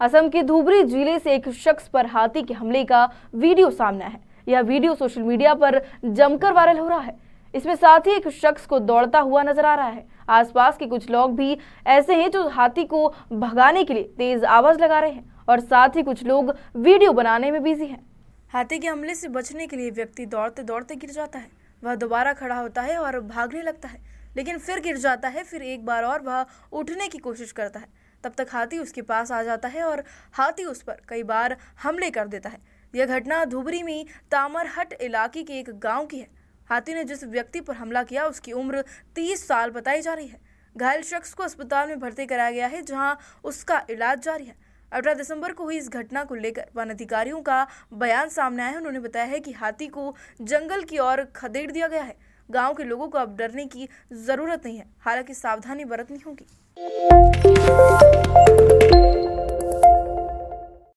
असम के धुबरी जिले से एक शख्स पर हाथी के हमले का वीडियो सामने है। यह वीडियो सोशल मीडिया पर जमकर वायरल हो रहा है। इसमें साथ ही एक शख्स को दौड़ता हुआ नजर आ रहा है। आसपास के कुछ लोग भी ऐसे हैं जो हाथी को भगाने के लिए तेज आवाज लगा रहे हैं और साथ ही कुछ लोग वीडियो बनाने में बिजी हैं। हाथी के हमले से बचने के लिए व्यक्ति दौड़ते दौड़ते गिर जाता है। वह दोबारा खड़ा होता है और भागने लगता है, लेकिन फिर गिर जाता है। फिर एक बार और वह उठने की कोशिश करता है, तब तक हाथी उसके पास आ जाता है और हाथी उस पर कई बार हमले कर देता है। यह घटना धुबरी में तामरहट इलाके के एक गांव की है। हाथी ने जिस व्यक्ति पर हमला किया उसकी उम्र 30 साल बताई जा रही है। घायल शख्स को अस्पताल में भर्ती कराया गया है, जहां उसका इलाज जारी है। 18 दिसंबर को हुई इस घटना को लेकर वन अधिकारियों का बयान सामने आया है। उन्होंने बताया है कि हाथी को जंगल की ओर खदेड़ दिया गया है। गाँव के लोगों को अब डरने की जरूरत नहीं है, हालांकि सावधानी बरतनी होगी।